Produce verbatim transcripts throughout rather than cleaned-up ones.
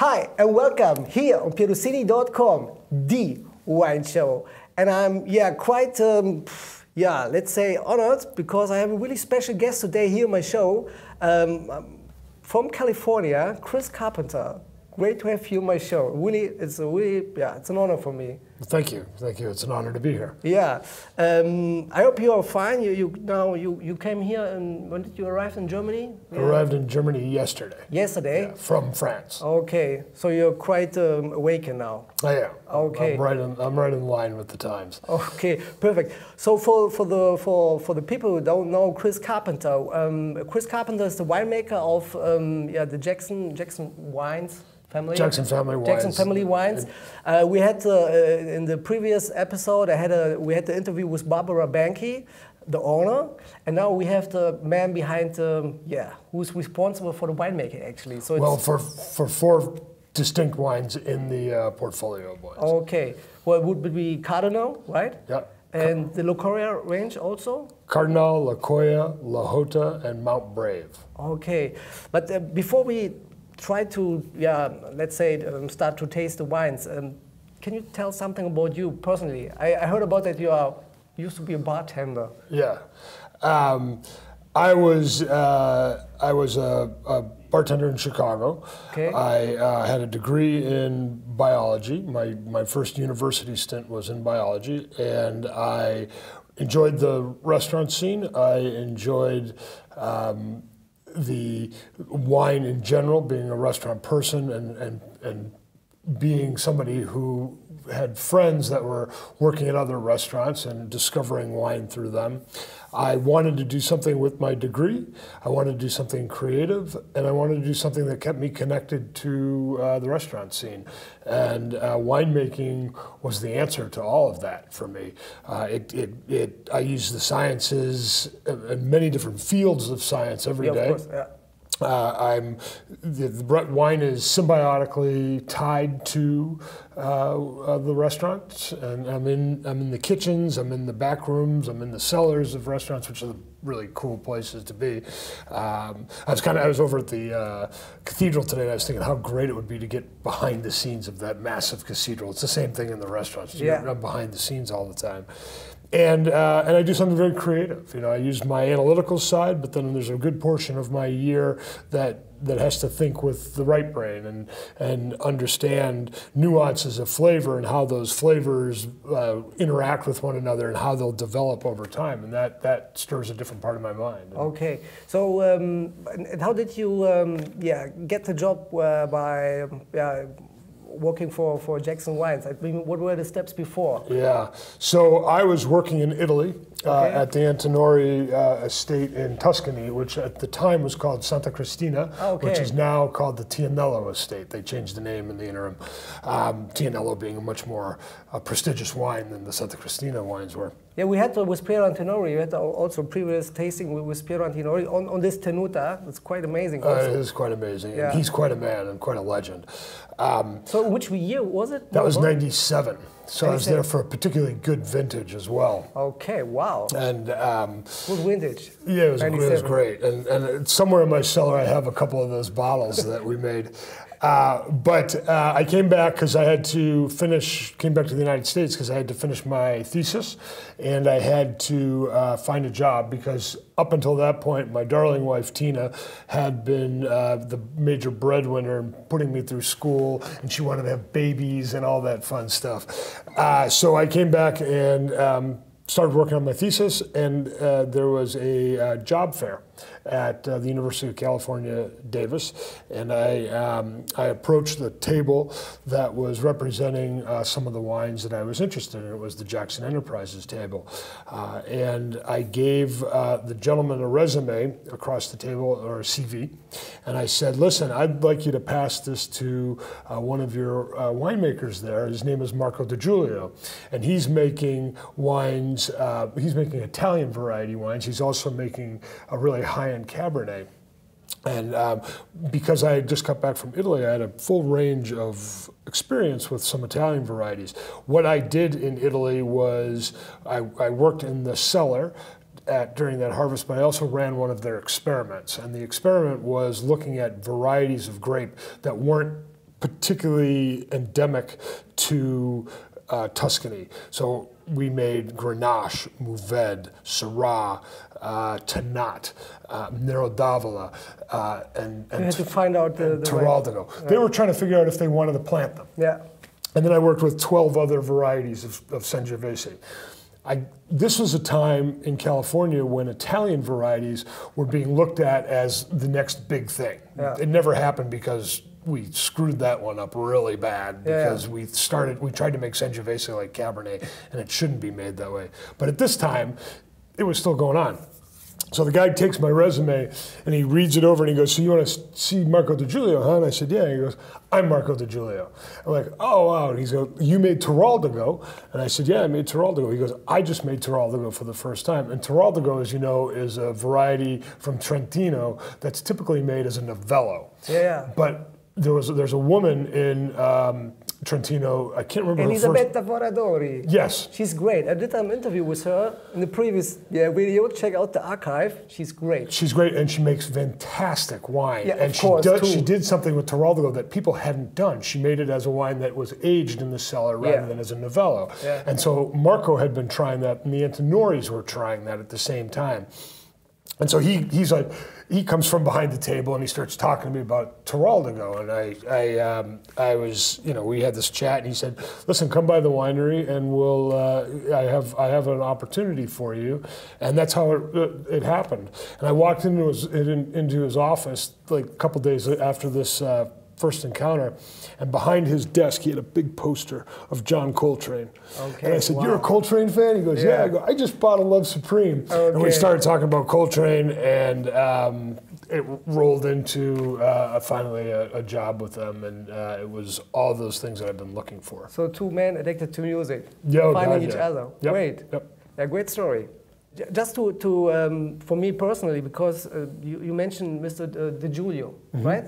Hi and welcome here on pierosini dot com, the wine show. And I'm, yeah, quite, um, yeah, let's say honored because I have a really special guest today here on my show um, from California, Chris Carpenter. Great to have you on my show. Really, it's a really, yeah, it's an honor for me. Thank you, thank you. It's an honor to be here. Yeah, um, I hope you are fine. You, you now you you came here and when did you arrive in Germany? Yeah. Arrived in Germany yesterday. Yesterday. Yeah, from France. Okay, so you're quite um, awakened now. I am. Okay. I'm right in, I'm right in line with the times. Okay, perfect. So for for the for for the people who don't know Chris Carpenter, um, Chris Carpenter is the winemaker of um, yeah the Jackson Jackson Wines. Family. Jackson Family Wines. Jackson Family Wines. Uh, we had uh, in the previous episode. I had a we had the interview with Barbara Banke, the owner, and now we have the man behind the yeah who's responsible for the winemaking actually. So well, it's, for for four distinct wines in the uh, portfolio of wines. Okay, well, it would be Cardinale, right? Yeah. And the Lokoya range also? Cardinale, Lokoya, La Jota, and Mount Brave. Okay, but uh, before we try to, yeah, let's say, um, start to taste the wines. Um, can you tell something about you personally? I, I heard about that you are used to be a bartender. Yeah, um, I was uh, I was a, a bartender in Chicago. Okay. I uh, had a degree in biology. My my first university stint was in biology, and I enjoyed the restaurant scene. I enjoyed. Um, the wine in general, being a restaurant person and, and, and being somebody who had friends that were working at other restaurants and discovering wine through them. I wanted to do something with my degree. I wanted to do something creative, and I wanted to do something that kept me connected to uh, the restaurant scene. And uh, winemaking was the answer to all of that for me. Uh, it, it, it, I used the sciences and many different fields of science every yeah, day. Of course, yeah. Uh, I'm the, the wine is symbiotically tied to uh, uh, the restaurants, and I'm in I'm in the kitchens, I'm in the back rooms, I'm in the cellars of restaurants, which are the really cool places to be. Um, I was kind of I was over at the uh, cathedral today, and I was thinking how great it would be to get behind the scenes of that massive cathedral. It's the same thing in the restaurants. You yeah, I'm behind the scenes all the time. And, uh, and I do something very creative. You know, I use my analytical side, but then there's a good portion of my year that that has to think with the right brain and and understand nuances of flavor and how those flavors uh, interact with one another and how they'll develop over time. And that that stirs a different part of my mind. Okay. So um, and how did you um, yeah get the job uh, by? Uh, working for, for Jackson Wines? I mean, what were the steps before? Yeah, so I was working in Italy okay. uh, at the Antinori uh, estate in Tuscany, which at the time was called Santa Cristina, okay. which is now called the Tignanello estate. They changed the name in the interim, um, Tignanello being a much more uh, prestigious wine than the Santa Cristina wines were. Yeah, we had uh, with Piero Antinori, we had also previous tasting with, with Piero Antinori on, on this tenuta. It's quite amazing. Uh, it is quite amazing. Yeah. And he's quite a man and quite a legend. Um, so which year was it? That was ninety-seven. So I was there for a particularly good vintage as well. Okay, wow. And um, good vintage. Yeah, it was, it was great. And, and somewhere in my cellar I have a couple of those bottles that we made. Uh, but uh, I came back because I had to finish, came back to the United States because I had to finish my thesis and I had to uh, find a job because up until that point, my darling wife, Tina, had been uh, the major breadwinner putting me through school, and she wanted to have babies and all that fun stuff. Uh, so I came back and um, started working on my thesis, and uh, there was a uh, job fair at uh, the University of California, Davis, and I, um, I approached the table that was representing uh, some of the wines that I was interested in. It was the Jackson Enterprises table. Uh, and I gave uh, the gentleman a resume across the table, or a C V, and I said, listen, I'd like you to pass this to uh, one of your uh, winemakers there. His name is Marco Di Giulio, and he's making wines, uh, he's making Italian variety wines. He's also making a really high-end Cabernet. And um, because I had just got back from Italy, I had a full range of experience with some Italian varieties. What I did in Italy was I, I worked in the cellar at, during that harvest, but I also ran one of their experiments. And the experiment was looking at varieties of grape that weren't particularly endemic to uh, Tuscany. So we made Grenache, Mourvèdre, Syrah, uh, Tannat, uh, Nero d'Avola, uh, and, and, to find out the, and the Teraldano. Right. They were trying to figure out if they wanted to plant them. Yeah. And then I worked with twelve other varieties of, of Sangiovese. I, this was a time in California when Italian varieties were being looked at as the next big thing. Yeah. It never happened because we screwed that one up really bad because yeah. we started, we tried to make Sangiovese like Cabernet, and it shouldn't be made that way. But at this time, it was still going on. So the guy takes my resume and he reads it over and he goes, so you want to see Marco Di Giulio, huh? And I said, yeah. And he goes, I'm Marco Di Giulio. I'm like, oh, wow. And he's going, you made Teraldego? And I said, yeah, I made Teraldego. He goes, I just made Teraldego for the first time. And Teraldego, as you know, is a variety from Trentino that's typically made as a Novello. Yeah. But there was, there's a woman in... Um, Trentino, I can't remember. Elisabetta Foradori. Yes. She's great. I did an interview with her in the previous yeah, video. Check out the archive. She's great. She's great, and she makes fantastic wine. Yeah, and of she, course, does, she did something with Teraldego that people hadn't done. She made it as a wine that was aged in the cellar rather yeah. than as a Novello. Yeah. And so Marco had been trying that, and the Antinoris were trying that at the same time. And so he, he's like, he comes from behind the table and he starts talking to me about Teraldego. And I, I, um, I was, you know, we had this chat and he said, listen, come by the winery and we'll, uh, I have, I have an opportunity for you. And that's how it, it happened. And I walked into his, into his office like a couple days after this uh, first encounter, and behind his desk he had a big poster of John Coltrane. Okay, and I said, wow. You're a Coltrane fan? He goes, yeah. yeah. I go, I just bought a Love Supreme. Okay. And we started talking about Coltrane, and um, it rolled into uh, finally a, a job with them, and uh, it was all those things that I've been looking for. So two men addicted to music, Yo, finding God, each yeah. other. Yep. Great, yep. A great story. Just to, to um, for me personally, because uh, you, you mentioned Mister Di Giulio, mm-hmm. right?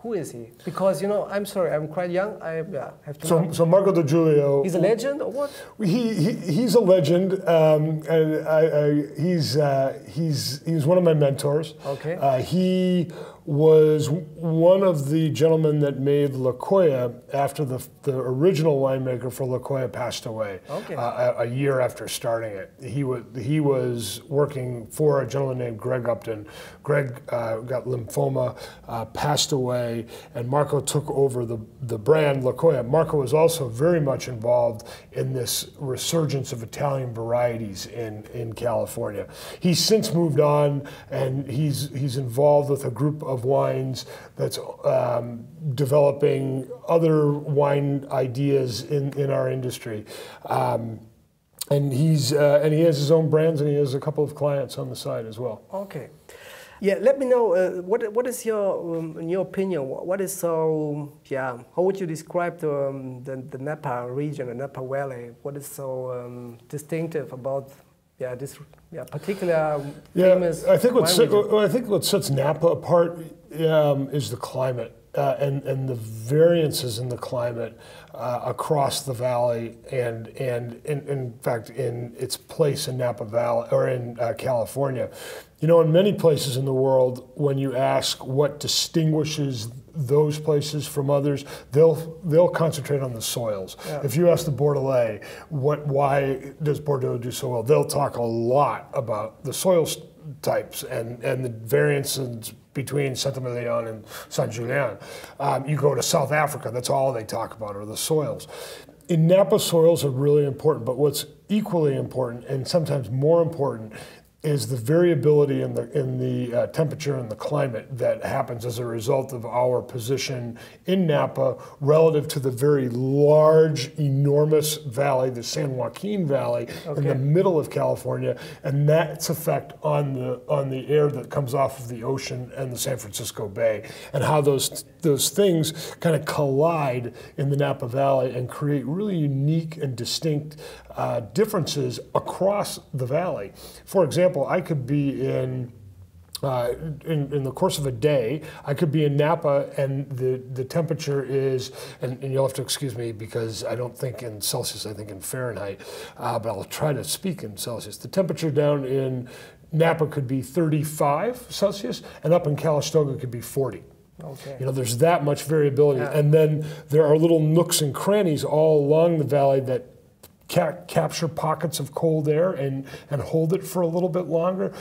Who is he? Because, you know, I'm sorry, I'm quite young. I yeah, have to. So, so Marco Di Giulio. He's a legend, or what? He, he he's a legend. Um, and I, I, he's uh, he's he was one of my mentors. Okay. Uh, he was one of the gentlemen that made Lokoya after the the original winemaker for Lokoya passed away. Okay. Uh, a, a year after starting it, he was he was working for a gentleman named Greg Upton. Greg uh, got lymphoma, uh, passed away, and Marco took over the the brand Lokoya. Marco was also very much involved in this resurgence of Italian varieties in in California. He's since moved on, and he's he's involved with a group of of wines that's um, developing other wine ideas in, in our industry. Um, and he's uh, and he has his own brands, and he has a couple of clients on the side as well. Okay. Yeah, let me know, uh, what, what is your, um, in your opinion, what is so, yeah, how would you describe the, um, the, the Napa region, the Napa Valley? What is so um, distinctive about Yeah, this yeah, particular yeah, famous I think, what set, I think what sets Napa apart um, is the climate uh, and, and the variances in the climate uh, across the valley and, and in, in fact, in its place in Napa Valley or in uh, California. You know, in many places in the world, when you ask what distinguishes those places from others, they'll they'll concentrate on the soils. Yeah. If you ask the Bordelais, what why does Bordeaux do so well, they'll talk a lot about the soil types and and the variances between Saint-Emilion and Saint-Julien. Um, you go to South Africa, that's all they talk about are the soils. In Napa, soils are really important, but what's equally important and sometimes more important is the variability in the, in the uh, temperature and the climate that happens as a result of our position in Napa relative to the very large, enormous valley, the San Joaquin Valley, okay. in the middle of California, and that's effect on the, on the air that comes off of the ocean and the San Francisco Bay, and how those, those things kind of collide in the Napa Valley and create really unique and distinct uh, differences across the valley. For example, I could be in, uh, in, in the course of a day, I could be in Napa and the, the temperature is, and, and you'll have to excuse me because I don't think in Celsius, I think in Fahrenheit, uh, but I'll try to speak in Celsius. The temperature down in Napa could be thirty-five Celsius, and up in Calistoga could be forty. Okay. You know, there's that much variability. Yeah. And then there are little nooks and crannies all along the valley that ca capture pockets of cold air and, and hold it for a little bit longer.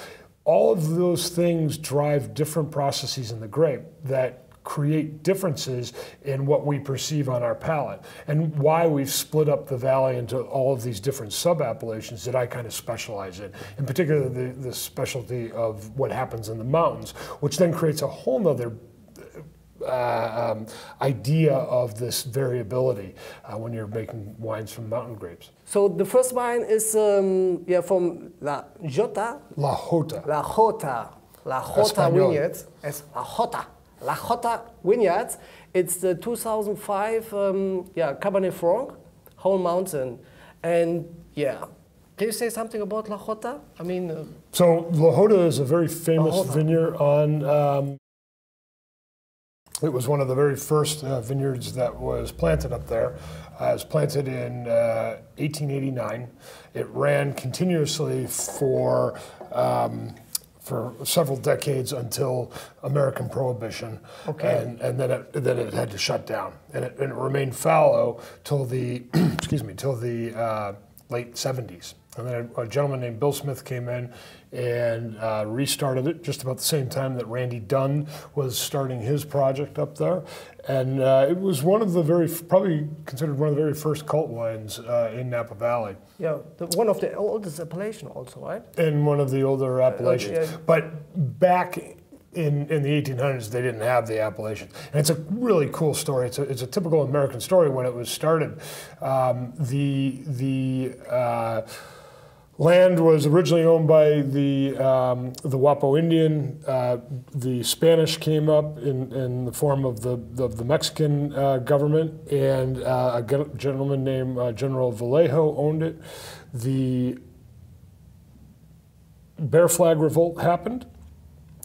All of those things drive different processes in the grape that create differences in what we perceive on our palate, and why we've split up the valley into all of these different sub-appellations that I kind of specialize in, in particular the, the specialty of what happens in the mountains, which then creates a whole nother uh, um, idea of this variability uh, when you're making wines from mountain grapes. So the first wine is um, yeah, from La Jota? La Jota. La Jota. La Jota vineyard. Es La Jota. La Jota Vineyards. It's the two thousand five um, yeah, Cabernet Franc, Howell Mountain. And yeah, can you say something about La Jota? I mean... Uh, so La Jota is a very famous vineyard on... Um, it was one of the very first uh, vineyards that was planted up there. Uh, it was planted in uh, eighteen eighty-nine. It ran continuously for... Um, for several decades until American Prohibition, okay. and, and then, it, then it had to shut down. And it, and it remained fallow till the, excuse me, till the uh, late seventies. And then a, a gentleman named Bill Smith came in and uh, restarted it just about the same time that Randy Dunn was starting his project up there. And uh, it was one of the very, probably considered one of the very first cult wines uh, in Napa Valley. Yeah, the, one of the oldest appellation also, right? And one of the older appellations. Uh, yeah. But back in, in the eighteen hundreds, they didn't have the appellation. And it's a really cool story. It's a, it's a typical American story when it was started. Um, the, the, uh, land was originally owned by the, um, the Wappo Indian. Uh, the Spanish came up in, in the form of the, of the Mexican uh, government, and uh, a gentleman named uh, General Vallejo owned it. The Bear Flag Revolt happened,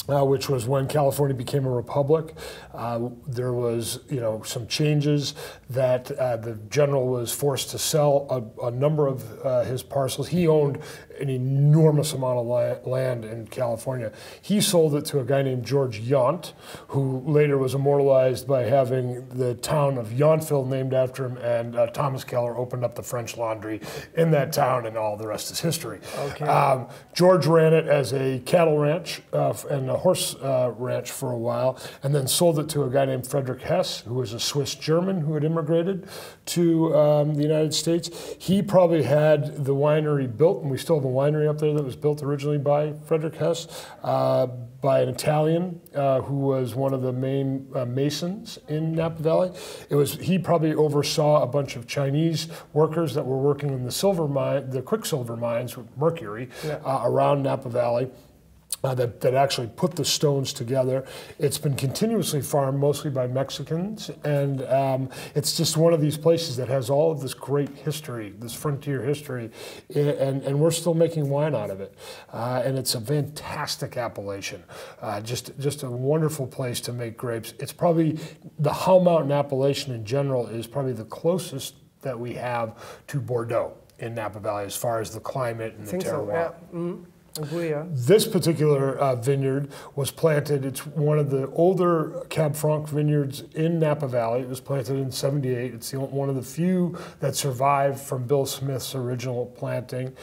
Uh, which was when California became a republic. Uh, there was, you know, some changes that uh, the general was forced to sell a, a number of uh, his parcels. He owned an enormous amount of la land in California. He sold it to a guy named George Yount, who later was immortalized by having the town of Yountville named after him, and uh, Thomas Keller opened up the French Laundry in that town, and all the rest is history. Okay. Um, George ran it as a cattle ranch uh, and a horse uh, ranch for a while, and then sold it to a guy named Frederick Hess, who was a Swiss German who had immigrated to um, the United States. He probably had the winery built, and we still have a winery up there that was built originally by Frederick Hess, uh, by an Italian uh, who was one of the main uh, masons in Napa Valley. It was, he probably oversaw a bunch of Chinese workers that were working in the silver mine, the quicksilver mines with mercury, yeah. uh, around Napa Valley. Uh, that, that actually put the stones together. It's been continuously farmed mostly by Mexicans, and um, it's just one of these places that has all of this great history, this frontier history, and, and we're still making wine out of it. Uh, and it's a fantastic appellation. Uh, just, just a wonderful place to make grapes. It's probably, the Howell Mountain appellation in general is probably the closest that we have to Bordeaux in Napa Valley as far as the climate and the terroir. So, yeah. Mm-hmm. This particular uh, vineyard was planted, it's one of the older Cab Franc vineyards in Napa Valley. It was planted in seventy-eight. It's the, one of the few that survived from Bill Smith's original planting.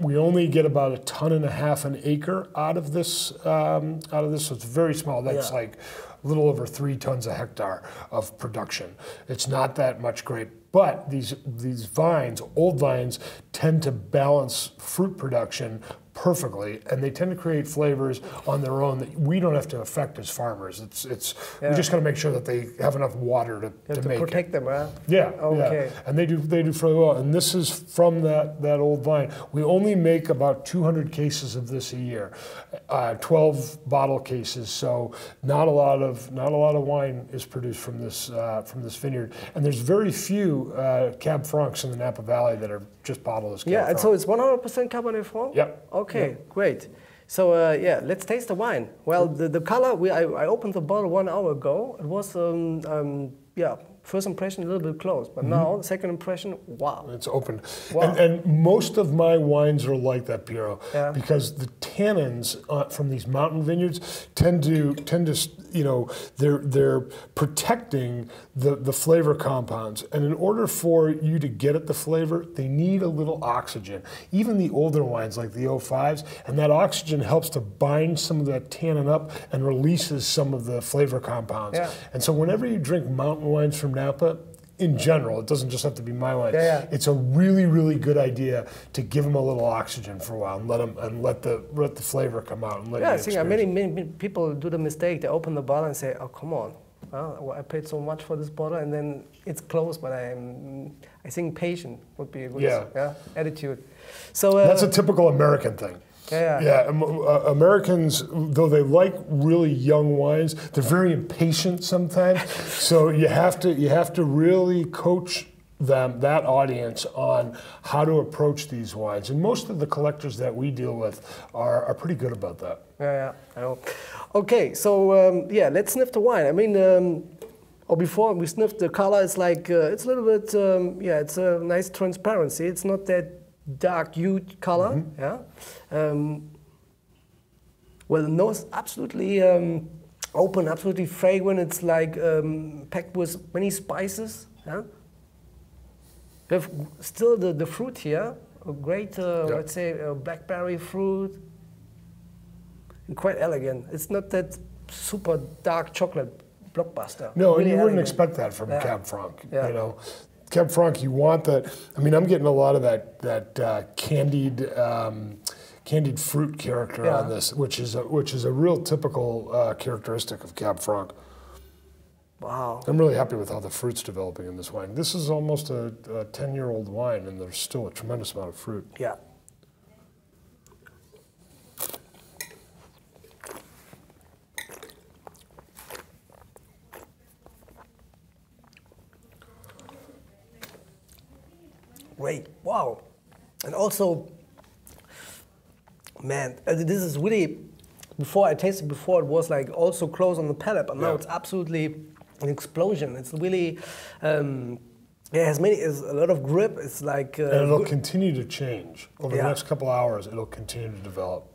We only get about a ton and a half an acre out of this, um, out of this, so it's very small. That's yeah. like a little over three tons a hectare of production. It's not that much grape. But these, these vines, old vines, tend to balance fruit production perfectly, and they tend to create flavors on their own that we don't have to affect as farmers. It's, it's yeah. we just got to make sure that they have enough water to, to, to make protect it. them, huh? Yeah. Okay. Yeah. And they do, they do fairly well. And this is from that, that old vine. We only make about two hundred cases of this a year, uh, twelve bottle cases. So not a lot of not a lot of wine is produced from this uh, from this vineyard. And there's very few Uh, Cab Francs in the Napa Valley that are just bottled as Cab Franc. Yeah, and so it's one hundred percent Cabernet Franc? Yep. Okay, yep. Great. So uh, yeah, let's taste the wine. Well, the, the color, we, I, I opened the bottle one hour ago. It was, um, um, yeah, First impression, a little bit closed, but mm-hmm. now, second impression, wow. It's open. Wow. And, and most of my wines are like that, Piero, yeah. because the tannins uh, from these mountain vineyards tend to, tend to, you know, they're, they're protecting the, the flavor compounds. And in order for you to get at the flavor, they need a little oxygen. Even the older wines, like the oh fives, and that oxygen helps to bind some of that tannin up and releases some of the flavor compounds. Yeah. And so whenever you drink mountain wines from Napa, in general, it doesn't just have to be my wine. Yeah, yeah. It's a really, really good idea to give them a little oxygen for a while and let them and let the let the flavor come out. And let yeah, I think many, many many people do the mistake. They open the bottle and say, "Oh, come on, oh, I paid so much for this bottle," and then it's closed. But I'm, I think patient would be a good yeah. Yeah, attitude. So uh, that's a typical American thing. Yeah, yeah. yeah uh, Americans, though they like really young wines, they're very impatient sometimes. So you have to you have to really coach them, that audience, on how to approach these wines. And most of the collectors that we deal with are, are pretty good about that. Yeah, yeah. I know. Okay, so um, yeah, let's sniff the wine. I mean, um, or before we sniff the color, it's like uh, it's a little bit um, yeah, it's a nice transparency. It's not that dark huge color, mm-hmm. yeah. Um, well, the nose absolutely um, open, absolutely fragrant. It's like um, packed with many spices. Yeah. We have still the the fruit here. A great, uh, yep. let's say, uh, blackberry fruit. And quite elegant. It's not that super dark chocolate blockbuster. No, really you wouldn't elegant. expect that from yeah. Cab Franc. Yeah. You know. Cab Franc, you want that. I mean, I'm getting a lot of that that uh, candied um, candied fruit character yeah. on this, which is a, which is a real typical uh, characteristic of Cab Franc. Wow! I'm really happy with how the fruit's developing in this wine. This is almost a, a ten-year-old wine, and there's still a tremendous amount of fruit. Yeah. Great, wow. And also, man, this is really, before I tasted before, it was like also close on the palate, but now yeah. it's absolutely an explosion. It's really, um, it has many, it's a lot of grip. It's like. Uh, and it'll continue to change. Over yeah. the next couple hours, it'll continue to develop.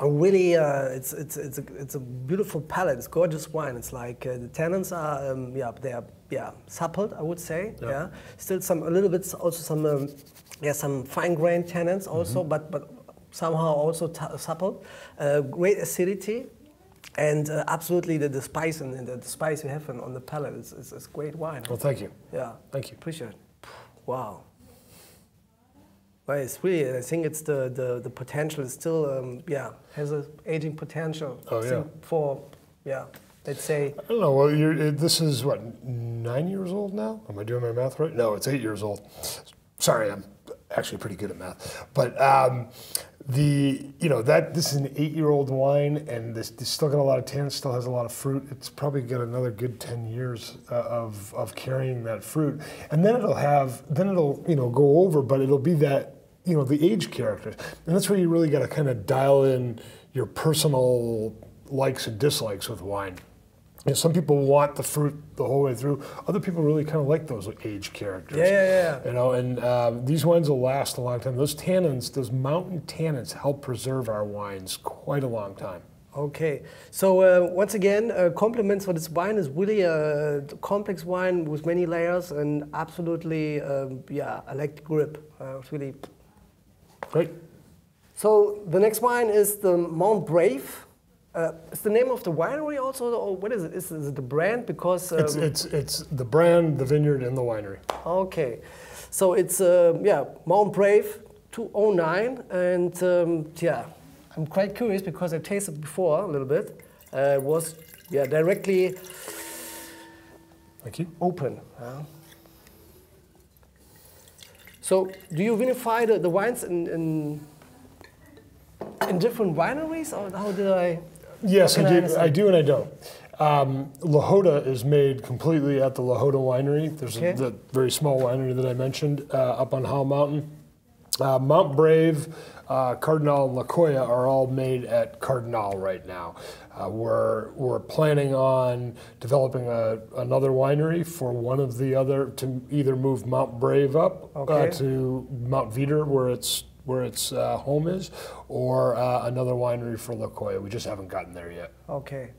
Really, uh, it's, it's, it's, a, it's a beautiful palate. It's gorgeous wine. It's like uh, the tannins are, um, yeah, they are, yeah, supple, I would say. Yeah. yeah. Still some, a little bit, also some, um, yeah, some fine-grained tannins also, mm-hmm. but, but somehow also t supple. Uh, great acidity, and uh, absolutely the, the spice and the, the spice you have on, on the palate is, is, is great wine. Well, thank you. Yeah. Thank you. Appreciate it. Wow. Well, it's really, I think it's the, the, the potential is still, um, yeah, has an aging potential. Oh, yeah. For, yeah, let's say. I don't know, well, you're, this is what, nine years old now? Am I doing my math right? No, it's eight years old. Sorry, I'm actually pretty good at math. But um, the, you know, that, this is an eight-year-old wine, and this, this still got a lot of tannin, still has a lot of fruit. It's probably got another good ten years uh, of, of carrying that fruit. And then it'll have, then it'll, you know, go over, but it'll be that, you know, the age characters. And that's where you really got to kind of dial in your personal likes and dislikes with wine. You know, some people want the fruit the whole way through. Other people really kind of like those age characters. Yeah, yeah, yeah. You know, and uh, these wines will last a long time. Those tannins, those mountain tannins help preserve our wines quite a long time. Okay, so uh, once again, uh, compliments for this wine. Is really a complex wine with many layers and absolutely, um, yeah, I like the grip. Uh, it's really great. So the next wine is the Mount Brave. Uh, is the name of the winery also, or what is it? Is, is it the brand? Because um, it's, it's it's the brand, the vineyard, and the winery. Okay, so it's uh, yeah, Mount Brave two oh nine, and um, yeah, I'm quite curious because I tasted before a little bit. Uh, it was yeah directly. Thank you. Open. Uh, So, do you vinify the, the wines in, in in different wineries, or how did I? Yes, I do. I, I do, and I don't. Um, La Jota is made completely at the La Jota winery. There's okay. a, the very small winery that I mentioned uh, up on Howell Mountain. Uh, Mount Brave, uh, Cardinale, and Lokoya are all made at Cardinale right now. Uh, we're, we're planning on developing a, another winery for one of the other, to either move Mount Brave up okay. uh, to Mount Veeder, where it's where its uh, home is, or uh, another winery for Lokoya. We just haven't gotten there yet. Okay.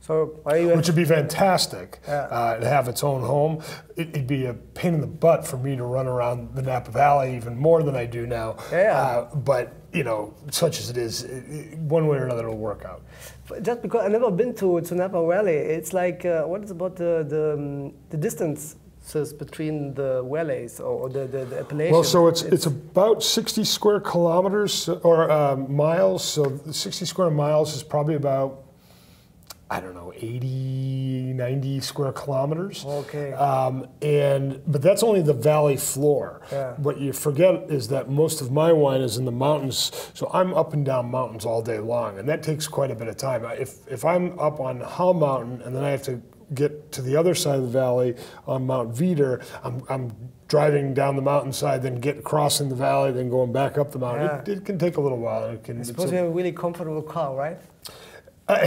So are you Which would be fantastic yeah. uh, to have its own home. It, it'd be a pain in the butt for me to run around the Napa Valley even more than I do now. Yeah. Uh, but you know, such as it is, it, it, one way or another, it'll work out. Just because I've never been to to Napa Valley, it's like uh, what is about the the, um, the distance? Between the valleys or the, the, the Appalachian? Well, so it's, it's it's about sixty square kilometers or uh, miles. So sixty square miles is probably about, I don't know, eighty, ninety square kilometers. Okay. Um, and but that's only the valley floor. Yeah. What you forget is that most of my wine is in the mountains. So I'm up and down mountains all day long, and that takes quite a bit of time. If if I'm up on Howell Mountain and then I have to get to the other side of the valley on Mount Veeder, I'm, I'm driving down the mountainside, then get crossing the valley, then going back up the mountain. Yeah. It, it can take a little while. It can, I suppose you have a really comfortable car, right? I,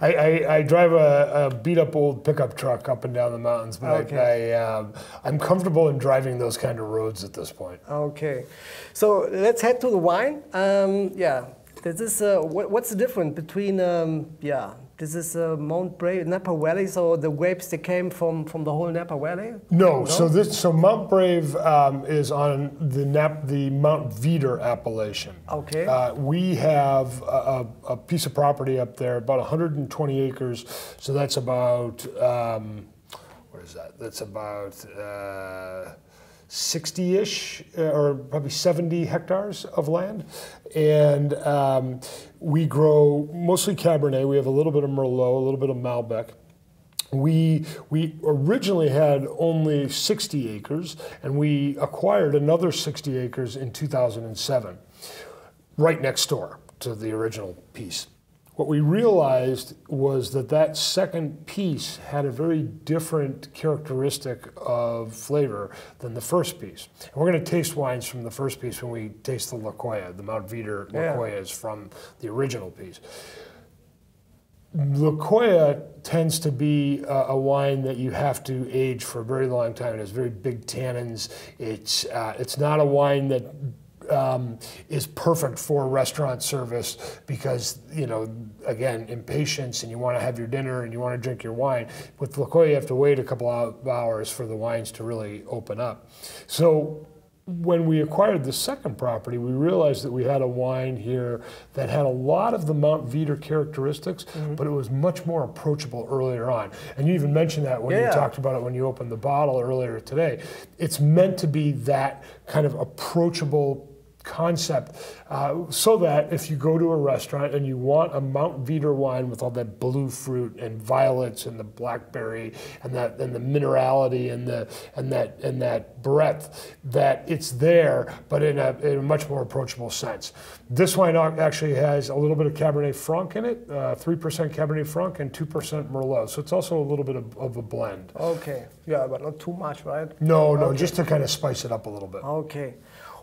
I, I drive a, a beat-up old pickup truck up and down the mountains, but okay. I, I, um, I'm comfortable in driving those kind of roads at this point. Okay, so let's head to the wine. Um, yeah, this is, uh, what, what's the difference between, um, yeah, this is uh, Mount Brave, Napa Valley, so the grapes that came from, from the whole Napa Valley? No, no? so this so Mount Brave um, is on the Nap, the Mount Veeder appellation. Okay. Uh, we have a, a piece of property up there, about one hundred twenty acres, so that's about, um, what is that? That's about sixty-ish, uh, or probably seventy hectares of land. And um, we grow mostly Cabernet. We have a little bit of Merlot, a little bit of Malbec. We, we originally had only sixty acres, and we acquired another sixty acres in two thousand seven, right next door to the original piece. What we realized was that that second piece had a very different characteristic of flavor than the first piece. And we're going to taste wines from the first piece when we taste the Lokoya. The Mount Veeder Lokoya yeah. is from the original piece. Lokoya tends to be a, a wine that you have to age for a very long time. It has very big tannins. It's, uh, it's not a wine that Um, is perfect for restaurant service because, you know, again, impatience, and you want to have your dinner and you want to drink your wine. With Lokoya, you have to wait a couple of hours for the wines to really open up. So when we acquired the second property, we realized that we had a wine here that had a lot of the Mount Veeder characteristics, mm-hmm. but it was much more approachable earlier on. And you even mentioned that when yeah. you talked about it when you opened the bottle earlier today. It's meant to be that kind of approachable concept, uh, so that if you go to a restaurant and you want a Mount Veeder wine with all that blue fruit and violets and the blackberry and that and the minerality and the and that and that breadth, that it's there, but in a, in a much more approachable sense. This wine actually has a little bit of Cabernet Franc in it, uh, three percent Cabernet Franc and two percent Merlot. So it's also a little bit of, of a blend. Okay, yeah, but not too much, right? No, no, okay. just to kind of spice it up a little bit. Okay.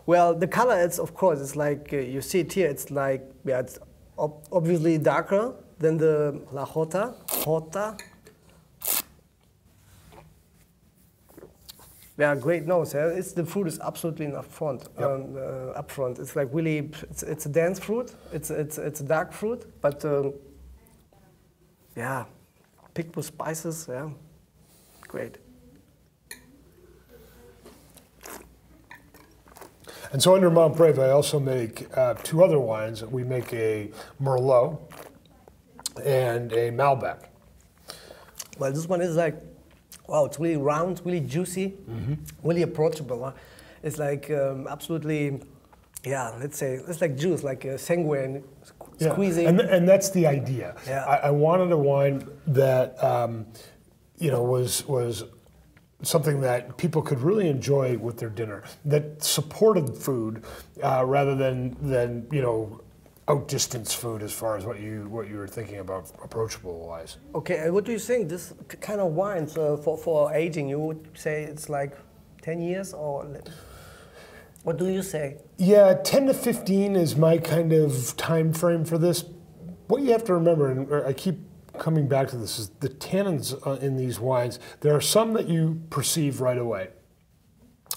Well, the color is, of course, it's like, uh, you see it here, it's like, yeah, it's ob obviously darker than the La Jota. Jota. Yeah, great nose. Yeah? It's, the fruit is absolutely in upfront. Yep. Um, uh, upfront. It's like really, it's, it's a dense fruit. It's, it's, it's a dark fruit, but um, yeah, picked with spices, yeah, great. And so under Mount Brave, I also make uh, two other wines. We make a Merlot and a Malbec. Well, this one is like, wow, it's really round, really juicy, mm-hmm. really approachable. Huh? It's like um, absolutely, yeah, let's say, it's like juice, like a sanguine, squeezing. Yeah. And, th and that's the idea. Yeah. I, I wanted a wine that, um, you know, was was... something that people could really enjoy with their dinner, that supported food uh, rather than than you know outdistance food as far as what you what you were thinking about approachable wise. Okay, and what do you think this kind of wine so for for aging? You would say it's like ten years or. What do you say? Yeah, ten to fifteen is my kind of time frame for this. What you have to remember, and I keep coming back to this, is the tannins in these wines. There are some that you perceive right away.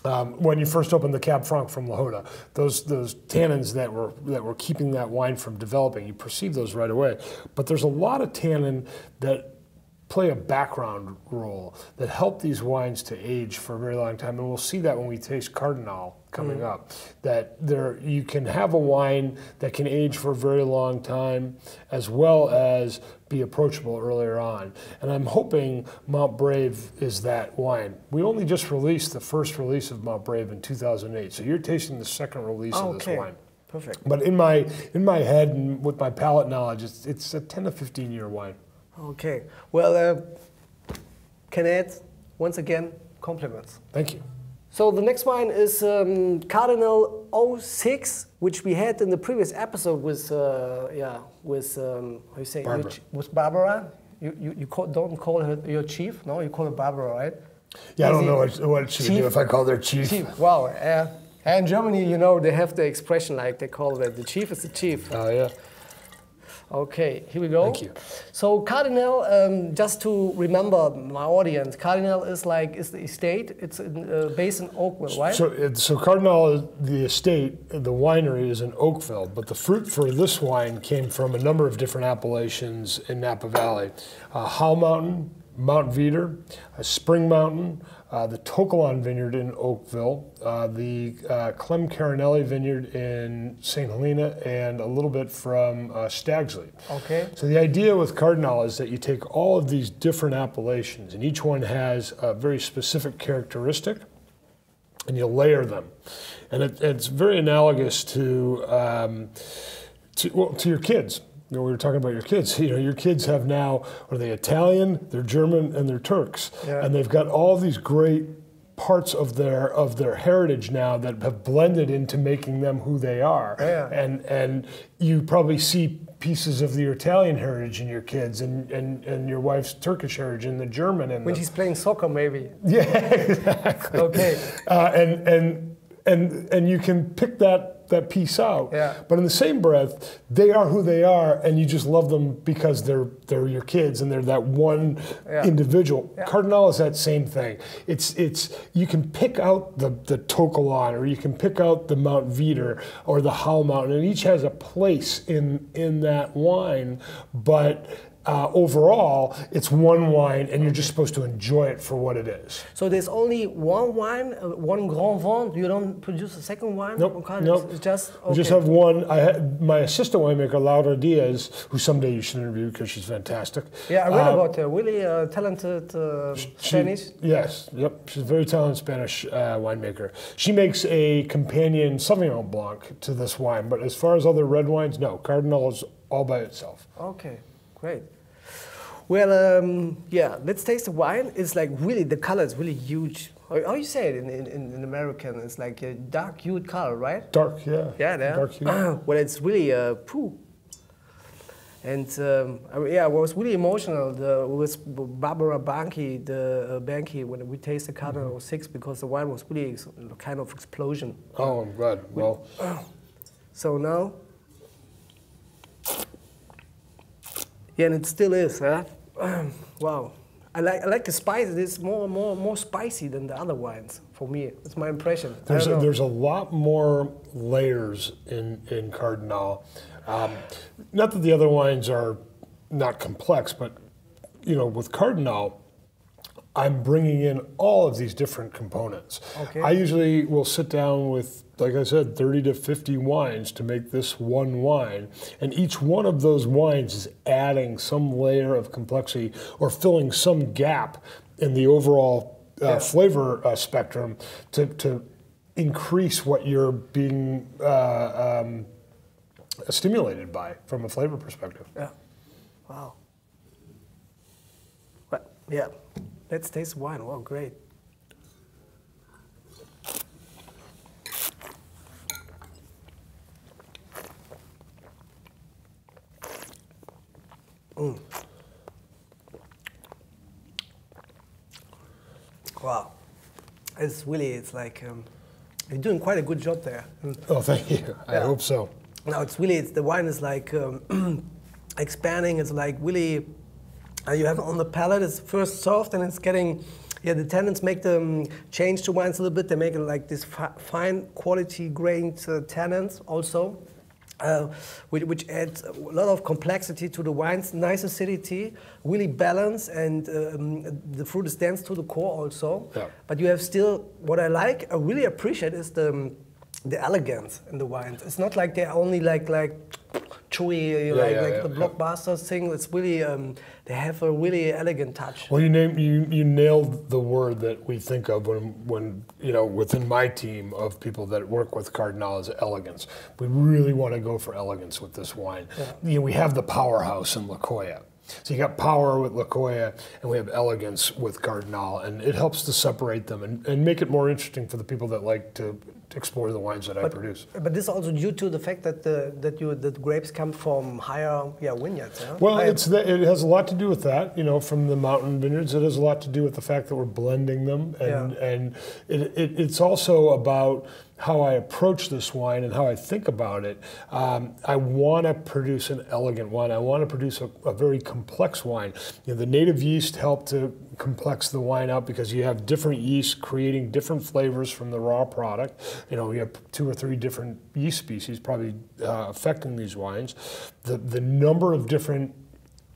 Um, when you first opened the Cab Franc from La Jota, those those tannins that were that were keeping that wine from developing, you perceive those right away. But there's a lot of tannin that play a background role that help these wines to age for a very long time, and we'll see that when we taste Cardinale coming mm. up. That there you can have a wine that can age for a very long time, as well as be approachable earlier on. And I'm hoping Mount Brave is that wine. We only just released the first release of Mount Brave in two thousand eight, so you're tasting the second release oh, of this okay. wine. Perfect. But in my in my head and with my palate knowledge, it's it's a ten to fifteen year wine. Okay. Well, uh, can I add once again compliments. Thank you. So the next wine is um, Cardinale oh six, which we had in the previous episode with, uh, yeah, with um, how you say, Barbara. with Barbara. You you, you call, don't call her your chief, no? You call her Barbara, right? Yeah, Is I don't know what, what she chief? would do if I called her chief. chief. Wow. Uh, and in Germany, you know, they have the expression like they call that the chief is the chief. Oh yeah. Okay, here we go. Thank you. So Cardinale, um, just to remember my audience, Cardinale is like is the estate. It's in, uh, based in Oakville, right? So, so Cardinale, the estate, the winery is in Oakville, but the fruit for this wine came from a number of different appellations in Napa Valley: uh, Howell Mountain, Mount Veeder, uh, Spring Mountain, uh, the Tokelon Vineyard in Oakville, uh, the uh, Clem Carinelli Vineyard in Saint Helena, and a little bit from uh, Stagsley. Okay. So the idea with Cardinale is that you take all of these different appellations, and each one has a very specific characteristic, and you layer them. And it, it's very analogous to, um, to, well, to your kids. You know, we were talking about your kids. You know, your kids have now, are they Italian, they're German, and they're Turks. Yeah. And they've got all these great parts of their of their heritage now that have blended into making them who they are. Yeah. And and you probably see pieces of the Italian heritage in your kids and, and, and your wife's Turkish heritage and the German. And when she's playing soccer, maybe. Yeah, exactly. Okay. Uh, and, and, and, and you can pick that that piece out, yeah. But in the same breath, they are who they are, and you just love them because they're they're your kids, and they're that one yeah. individual. Yeah. Cardinale is that same thing. It's it's you can pick out the the Tokelon, or you can pick out the Mount Veeder, or the Howell Mountain, and each has a place in in that wine, but. Uh, overall, it's one wine, and you're just supposed to enjoy it for what it is. So there's only one wine, uh, one Grand Vin. You don't produce a second wine? Nope, nope. It's just, okay. You just have one. I had, my assistant winemaker, Laura Diaz, who someday you should interview because she's fantastic. Yeah, I read um, about her. Really uh, talented uh, she, Spanish. Yes, yep. She's a very talented Spanish uh, winemaker. She makes a companion Sauvignon Blanc to this wine, but as far as other red wines, no. Cardinale is all by itself. Okay. Great. Well, um, yeah, let's taste the wine. It's like really, the color is really huge. How you say it in, in, in American? It's like a dark hued color, right? Dark, yeah. Yeah, yeah. Dark hued. Well, it's really uh, poo. And um, I, yeah, I was really emotional the, with Barbara Banke, the uh, Banke, when we tasted Cardinale oh six, because the wine was really a kind of explosion. Oh, I'm glad. Well. So now. Yeah, and it still is, huh? Um, wow. I like, I like the spice. It's more, more, more spicy than the other wines, for me. It's my impression. There's, a, there's a lot more layers in, in Cardinale. Um, not that the other wines are not complex, but, you know, with Cardinale, I'm bringing in all of these different components. Okay. I usually will sit down with, like I said, thirty to fifty wines to make this one wine. And each one of those wines is adding some layer of complexity or filling some gap in the overall uh, yeah. flavor uh, spectrum to, to increase what you're being uh, um, stimulated by from a flavor perspective. Yeah. Wow. But, yeah. Let's taste wine. Wow, great. Mm. Wow. It's really, it's like, um, You're doing quite a good job there. Oh, thank you. I yeah. hope so. No, it's really, it's, the wine is like um, expanding. It's like really, uh, you have it on the palate. It's first soft and it's getting, yeah, the tannins make them change the wines a little bit. They make it like this fi fine quality grained uh, tannins also, uh, which, which adds a lot of complexity to the wines. Nice acidity, really balanced, and um, the fruit is dense to the core also. Yeah. But you have still, what I like, I really appreciate is the the elegance in the wines. It's not like they're only like like chewy, yeah, like, yeah, like yeah, the yeah. blockbuster thing. It's really um, they have a really elegant touch. Well, you name you you nailed the word that we think of when when you know within my team of people that work with Cardinale is elegance. We really want to go for elegance with this wine. Yeah. You know, we have the powerhouse in Lokoya. So you got power with Lokoya, and we have elegance with Cardinale, and it helps to separate them and, and make it more interesting for the people that like to, to explore the wines that but, I produce. But this is also due to the fact that the that you that grapes come from higher yeah vineyards. Yeah? Well, I it's the, it has a lot to do with that, you know, from the mountain vineyards. It has a lot to do with the fact that we're blending them, and yeah. and it, it, it's also about how I approach this wine and how I think about it. Um, I want to produce an elegant wine. I want to produce a, a very complex wine. You know, the native yeast help to complex the wine out because you have different yeasts creating different flavors from the raw product. You know, you have two or three different yeast species probably uh, affecting these wines. The, the number of different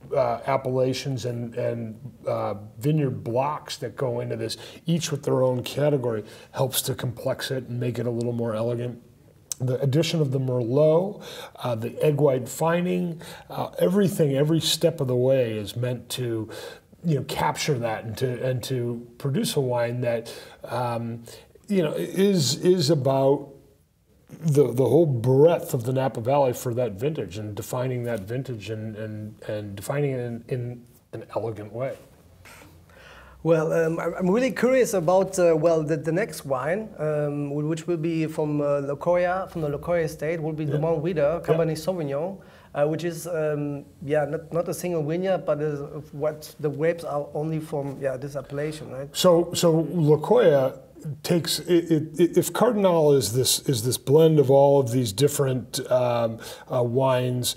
Uh, appellations and, and uh, vineyard blocks that go into this, each with their own category, helps to complex it and make it a little more elegant. The addition of the Merlot, uh, the egg white fining, uh, everything, every step of the way is meant to, you know, capture that and to, and to produce a wine that, um, you know, is, is about the the whole breadth of the Napa Valley for that vintage and defining that vintage and and, and defining it in, in an elegant way. Well, um, I'm really curious about uh, well the, the next wine, um, which will be from uh, Lokoya, from the Lokoya estate, will be yeah. the Mount Veeder Cabernet yeah. Sauvignon, uh, which is um, yeah not not a single vineyard, but is what the grapes are only from yeah this appellation, right? So so Lokoya takes it, it, if Cardinale is this is this blend of all of these different um, uh, wines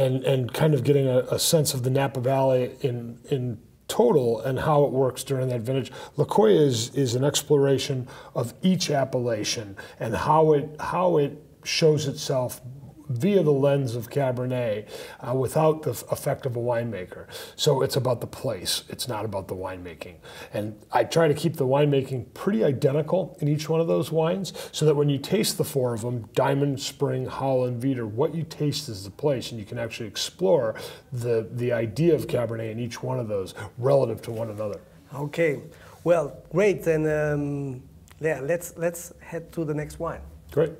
and and kind of getting a, a sense of the Napa Valley in in total and how it works during that vintage. Lokoya is is an exploration of each appellation and how it how it shows itself via the lens of Cabernet uh, without the effect of a winemaker. So it's about the place, it's not about the winemaking. And I try to keep the winemaking pretty identical in each one of those wines so that when you taste the four of them, Diamond, Spring, Howell, and Veeder, what you taste is the place, and you can actually explore the, the idea of Cabernet in each one of those relative to one another. Okay, well, great, then um, yeah, let's, let's head to the next wine. Great,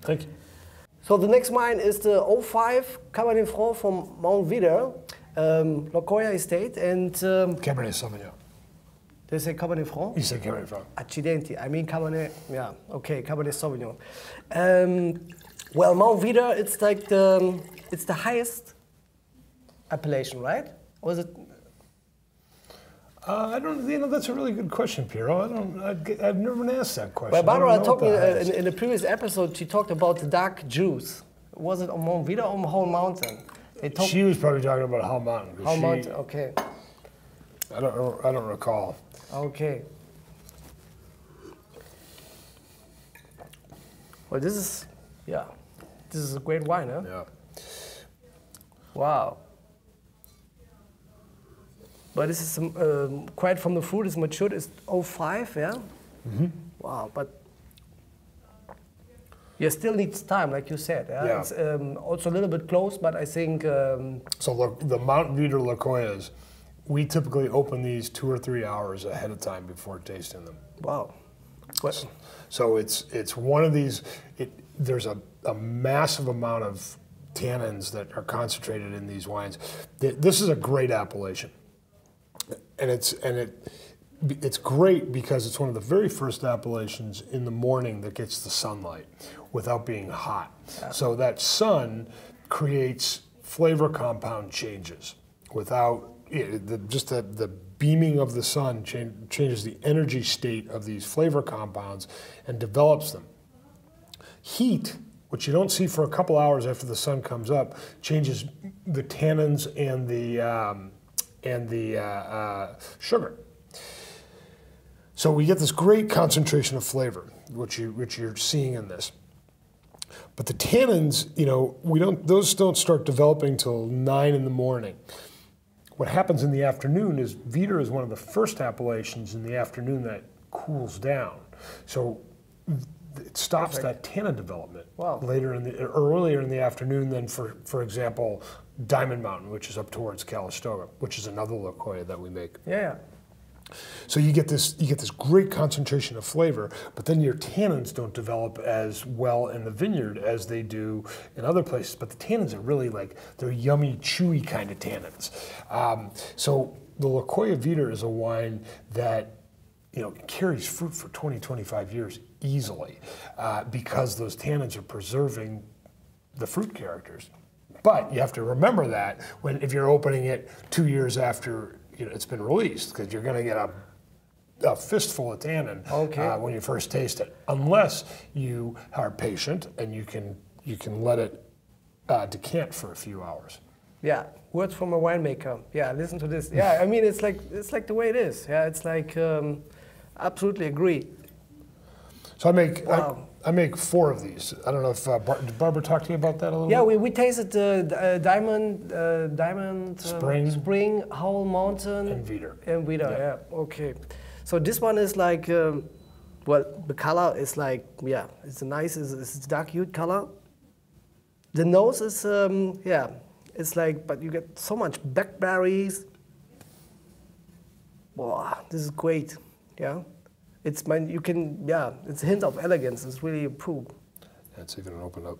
thank you. So the next wine is the oh five Cabernet Franc from Mount Veeder, um, Lokoya Estate, and um, Cabernet Sauvignon. They say Cabernet Franc? You say Cabernet Franc. Accidenti, I mean Cabernet, yeah, okay, Cabernet Sauvignon. Um, well, Mount Veeder, it's like the, it's the highest appellation, right? Or is it? Uh, I don't, you know, that's a really good question, Piero. I don't, I, I've never been asked that question. Well, Barbara talked in, in the previous episode, she talked about the dark juice. Was it on Mount Veeder or on Howell Mountain? They talk, she was probably talking about Howell Mountain. Howell Mountain, okay. I don't, I don't recall. Okay. Well, this is, yeah, this is a great wine, huh? Yeah. Wow. But this is um, um, quite from the fruit, it's matured, it's oh five, yeah? Mm-hmm. Wow, but you still need time, like you said. Yeah? Yeah. It's um, also a little bit close, but I think... Um, so look, the Mount Veeder Lokoyas, we typically open these two or three hours ahead of time before tasting them. Wow. What? So it's, it's one of these, it, there's a, a massive amount of tannins that are concentrated in these wines. This is a great appellation. And it's and it it's great because it's one of the very first appellations in the morning that gets the sunlight without being hot. Yeah. So that sun creates flavor compound changes without it, the, just the, the beaming of the sun change, changes the energy state of these flavor compounds and develops them. Heat, which you don't see for a couple hours after the sun comes up, changes the tannins and the, um, and the uh, uh, sugar. So we get this great concentration of flavor, which, you, which you're seeing in this. But the tannins, you know, we don't, those don't start developing till nine in the morning. What happens in the afternoon is Veeder is one of the first appellations in the afternoon that cools down. So it stops Perfect. that tannin development wow. later in the, or earlier in the afternoon than, for, for example, Diamond Mountain, which is up towards Calistoga, which is another Lokoya that we make. Yeah. So you get this, you get this great concentration of flavor, but then your tannins don't develop as well in the vineyard as they do in other places. But the tannins are really like, they're yummy, chewy kind of tannins. Um, so the Lokoya Veeder is a wine that, you know, carries fruit for twenty, twenty-five years easily uh, because those tannins are preserving the fruit characters. But you have to remember that when, if you're opening it two years after you know, it's been released, because you're going to get a, a fistful of tannin okay. uh, when you first taste it, unless you are patient and you can you can let it uh, decant for a few hours. Yeah, words from a winemaker. Yeah, listen to this. Yeah, I mean it's like it's like the way it is. Yeah, it's like um, absolutely agree. So I make. Wow. I, I make four of these. I don't know if uh, Bar did Barbara talk to you about that a little yeah, bit? Yeah, we, we tasted uh, uh, Diamond, uh, Diamond uh, Spring, Spring, Howell Mountain. And Veeder. And Veeder, yeah. yeah, okay. So this one is like, um, well, the color is like, yeah, it's a nice, it's, it's a dark hued color. The nose is, um, yeah, it's like, but you get so much blackberries. Wow, this is great, yeah. It's my, you can, yeah, it's a hint of elegance. It's really improved. Yeah, it's even opened up.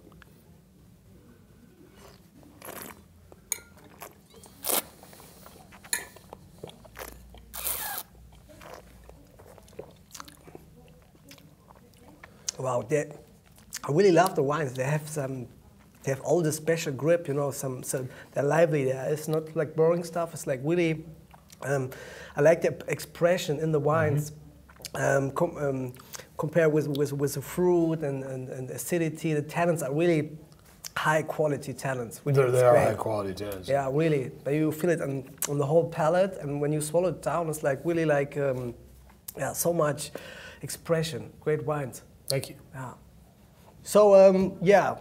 Wow, they, I really love the wines. They have some, they have all the special grip, you know, some, some they're lively. They're, it's not like boring stuff. It's like really, um, I like the expression in the wines. Mm-hmm. Um, com um, compare with, with, with the fruit and, and, and acidity, the tannins are really high quality tannins. They are high quality tannins. Yeah, really. But you feel it on, on the whole palate, and when you swallow it down, it's like really like, um, yeah, so much expression. Great wines. Thank you. Yeah. So, um, yeah.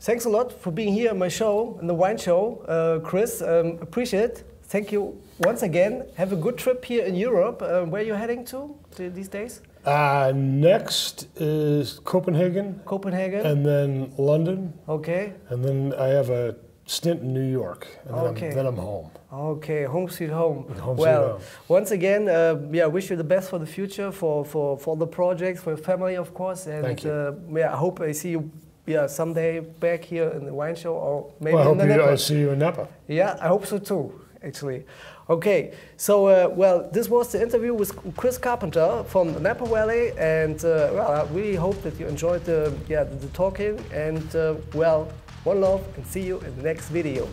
Thanks a lot for being here on my show, in the wine show, uh, Chris. Um, appreciate it. Thank you once again. Have a good trip here in Europe. Uh, where are you heading to these days? Uh, next is Copenhagen. Copenhagen. And then London. Okay. And then I have a stint in New York. And then, okay. I'm, then I'm home. Okay, home sweet home. home well, sweet home. Once again, uh, yeah, wish you the best for the future, for, for, for the projects, for your family, of course. And Thank you. Uh, yeah, I hope I see you. Yeah, someday back here in the wine show, or maybe well, I hope in the Napa. I see you in Napa. Yeah, I hope so too, actually. Okay, so uh, well, this was the interview with Chris Carpenter from the Napa Valley, and uh, well, I really hope that you enjoyed the yeah the, the talking. And uh, well, one love, and see you in the next video.